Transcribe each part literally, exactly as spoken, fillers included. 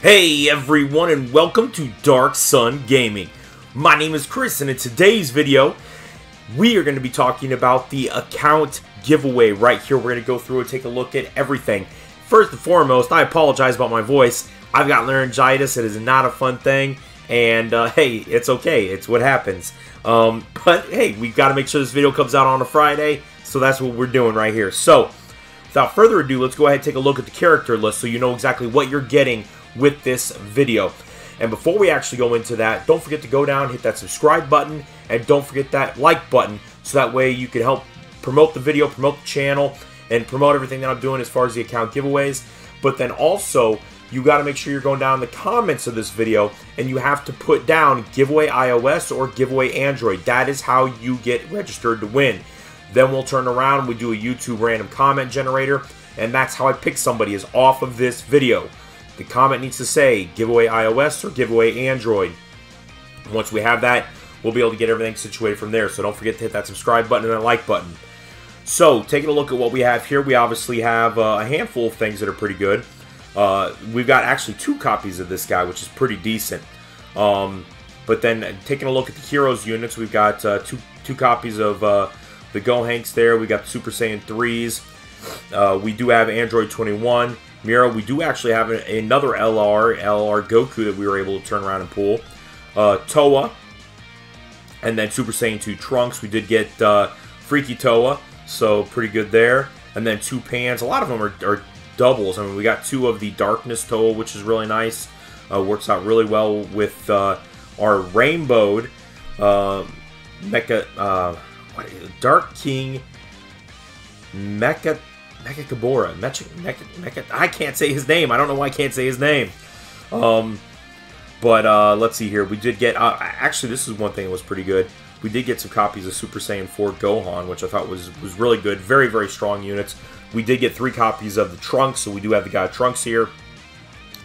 Hey everyone, and welcome to Darkson Gaming. My name is Chris, and in today's video we are going to be talking about the account giveaway right here. We're going to go through and take a look at everything. First and foremost, I apologize about my voice. I've got laryngitis. It is not a fun thing, and uh, hey, it's okay. It's what happens. Um, but hey, we've got to make sure this video comes out on a Friday, so that's what we're doing right here. So without further ado, let's go ahead and take a look at the character list so you know exactly what you're getting with this video. And before we actually go into that, don't forget to go down, hit that subscribe button, and don't forget that like button, so that way you can help promote the video, promote the channel, and promote everything that I'm doing as far as the account giveaways. But then also, you got to make sure you're going down in the comments of this video, and you have to put down giveaway iOS or giveaway Android. That is how you get registered to win. Then we'll turn around, we do a YouTube random comment generator, and that's how I pick somebody, is off of this video. The comment needs to say giveaway iOS or giveaway Android. Once we have that, we'll be able to get everything situated from there. So don't forget to hit that subscribe button and that like button. So taking a look at what we have here, we obviously have uh, a handful of things that are pretty good. Uh, we've got actually two copies of this guy, which is pretty decent. Um, but then taking a look at the Heroes units, we've got uh, two, two copies of uh, the Gotenks there. We've got Super Saiyan threes. Uh, we do have Android twenty-one. Mira, we do actually have an, another L R, L R Goku that we were able to turn around and pull. Uh, Toa, and then Super Saiyan two Trunks. We did get uh, Freaky Toa, so pretty good there. And then two Pans. A lot of them are, are doubles. I mean, we got two of the Darkness Toa, which is really nice. Uh, works out really well with uh, our rainbowed uh, Mecha uh, what is it? Dark King Mecha. Mecha Kabura, Mecha, Mecha, Mecha, I can't say his name. I don't know why I can't say his name. Um, but uh, let's see here. We did get, uh, actually this is one thing that was pretty good. We did get some copies of Super Saiyan four Gohan, which I thought was, was really good. Very, very strong units. We did get three copies of the Trunks, so we do have the guy Trunks here.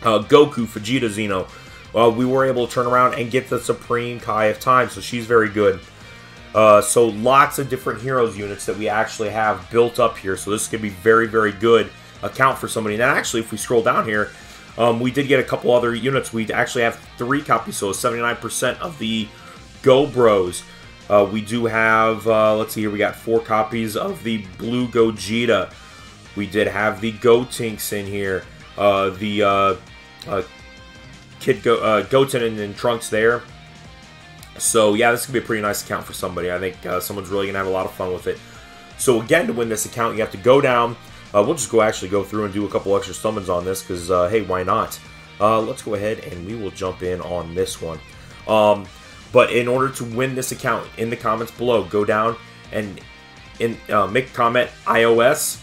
Uh, Goku, Vegeta, Zeno. Uh, we were able to turn around and get the Supreme Kai of Time, so she's very good. Uh, so lots of different Heroes units that we actually have built up here. So this could be very, very good account for somebody. And actually, if we scroll down here, um, we did get a couple other units. We actually have three copies, so seventy-nine percent of the Go Bros. Uh, we do have, uh, let's see here, we got four copies of the Blue Gogeta. We did have the Gotenks in here. Uh, the uh, uh, Kid Go uh, Goten and, and Trunks there. So, yeah, this could be a pretty nice account for somebody. I think uh, someone's really going to have a lot of fun with it. So, again, to win this account, you have to go down. Uh, we'll just go actually go through and do a couple extra summons on this because, uh, hey, why not? Uh, let's go ahead and we will jump in on this one. Um, but in order to win this account, in the comments below, go down and in, uh, make a comment, iOS,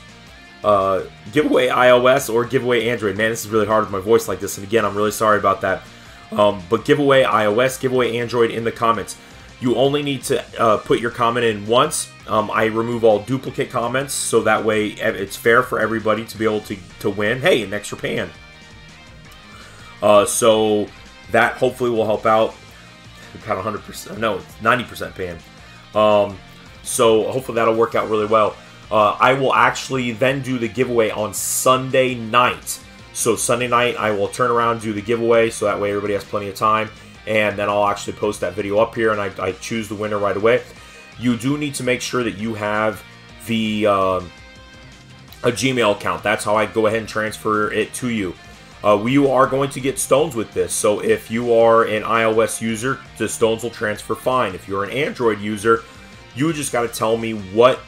uh, giveaway iOS or giveaway Android. Man, this is really hard with my voice like this. And, again, I'm really sorry about that. Um, but giveaway iOS, giveaway Android in the comments. You only need to uh, put your comment in once. Um, I remove all duplicate comments, so that way it's fair for everybody to be able to, to win. Hey, an extra pan. Uh, so that hopefully will help out. We've got one hundred percent, no, it's ninety percent pan. Um, so hopefully that'll work out really well. Uh, I will actually then do the giveaway on Sunday night. So Sunday night, I will turn around, do the giveaway, so that way everybody has plenty of time. And then I'll actually post that video up here, and I, I choose the winner right away. You do need to make sure that you have the um, a Gmail account. That's how I go ahead and transfer it to you. Uh, we are going to get stones with this. So if you are an iOS user, the stones will transfer fine. If you're an Android user, you just got to tell me what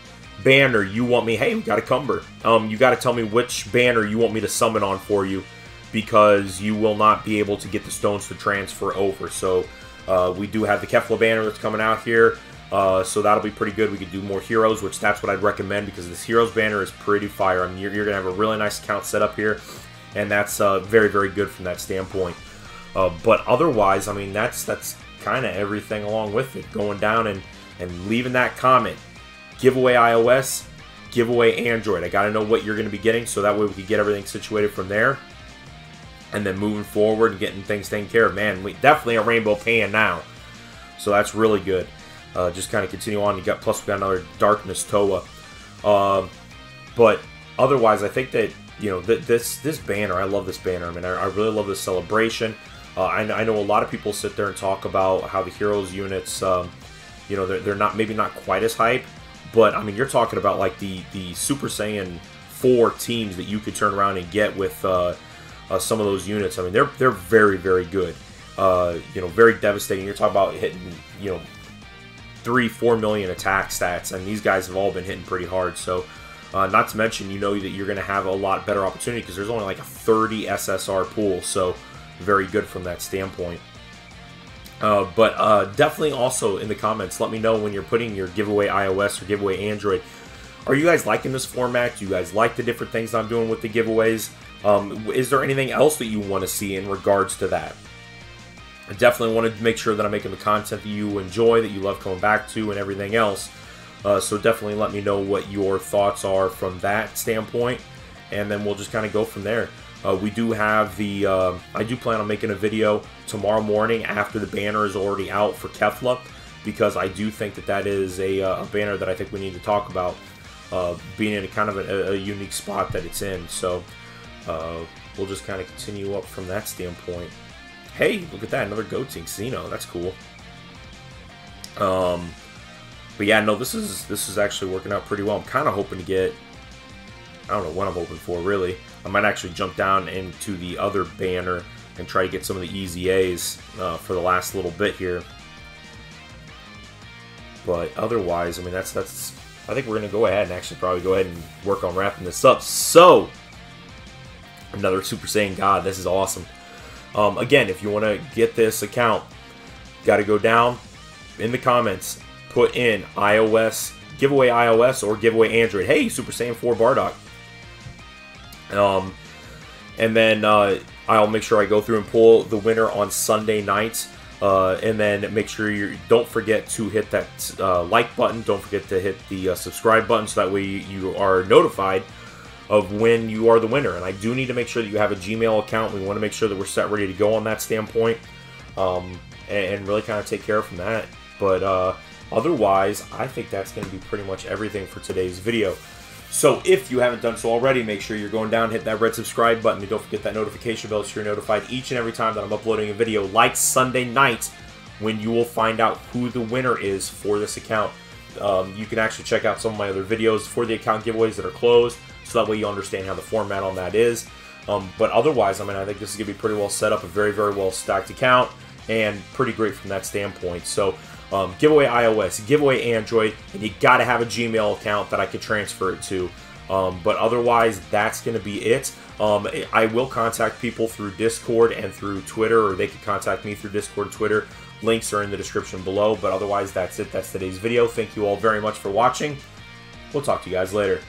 banner you want me. Hey, we got a cumber. Um, you got to tell me which banner you want me to summon on for you, because you will not be able to get the stones to transfer over. So uh, we do have the Kefla banner that's coming out here, uh, so that'll be pretty good. We could do more Heroes, which that's what I'd recommend, because this Heroes banner is pretty fire. I mean, you're, you're gonna have a really nice account set up here, and that's uh, very, very good from that standpoint. Uh, but otherwise, I mean, that's that's kind of everything along with it. Going down and and leaving that comment. Giveaway iOS, giveaway Android. I got to know what you're going to be getting, so that way we can get everything situated from there. And then moving forward and getting things taken care of. Man, we definitely a rainbow pan now. So that's really good. Uh, just kind of continue on. You got, plus we got another Darkness Toa. Um, but otherwise, I think that you know, th this this banner, I love this banner. I mean, I, I really love this celebration. Uh, I, I know a lot of people sit there and talk about how the Heroes units, um, you know, they're, they're not maybe not quite as hype, but I mean, you're talking about like the the Super Saiyan four teams that you could turn around and get with uh, uh, some of those units. I mean, they're they're very very good. Uh, you know, very devastating. You're talking about hitting, you know, three four million attack stats, and these guys have all been hitting pretty hard. So. Uh, not to mention, you know that you're going to have a lot better opportunity because there's only like a thirty S S R pool, so very good from that standpoint. Uh, but uh, definitely also in the comments, let me know when you're putting your giveaway iOS or giveaway Android. Are you guys liking this format? Do you guys like the different things I'm doing with the giveaways? Um, is there anything else that you want to see in regards to that? I definitely want to make sure that I'm making the content that you enjoy, that you love coming back to, and everything else. Uh, so definitely let me know what your thoughts are from that standpoint, and then we'll just kind of go from there. Uh, we do have the, uh, I do plan on making a video tomorrow morning after the banner is already out for Kefla, because I do think that that is a, uh, a banner that I think we need to talk about, uh, being in a kind of a, a unique spot that it's in. So uh, we'll just kind of continue up from that standpoint. Hey, look at that, another Gotenks Zeno, that's cool. Um... But yeah, no, this is this is actually working out pretty well. I'm kind of hoping to get, I don't know what I'm hoping for, really. I might actually jump down into the other banner and try to get some of the E Z As uh, for the last little bit here. But otherwise, I mean, that's, that's I think we're going to go ahead and actually probably go ahead and work on wrapping this up. So, another Super Saiyan God. This is awesome. Um, again, if you want to get this account, got to go down in the comments. Put in iOS, giveaway iOS or giveaway Android. Hey, Super Saiyan four Bardock. Um, and then uh, I'll make sure I go through and pull the winner on Sunday nights. Uh, and then make sure you don't forget to hit that uh, like button. Don't forget to hit the uh, subscribe button so that way you are notified of when you are the winner. And I do need to make sure that you have a Gmail account. We want to make sure that we're set ready to go on that standpoint, um, and, and really kind of take care of from that. But uh, otherwise, I think that's going to be pretty much everything for today's video. So if you haven't done so already, make sure you're going down, hit that red subscribe button, and don't forget that notification bell so you're notified each and every time that I'm uploading a video, like Sunday night, when you will find out who the winner is for this account. Um, you can actually check out some of my other videos for the account giveaways that are closed, so that way you understand how the format on that is. Um, but otherwise, I mean, I think this is going to be pretty well set up, a very, very well stacked account, and pretty great from that standpoint. So. Um, giveaway iOS, giveaway Android, and you got to have a Gmail account that I could transfer it to. Um, but otherwise, that's going to be it. Um, I will contact people through Discord and through Twitter, or they can contact me through Discord and Twitter. Links are in the description below. But otherwise, that's it. That's today's video. Thank you all very much for watching. We'll talk to you guys later.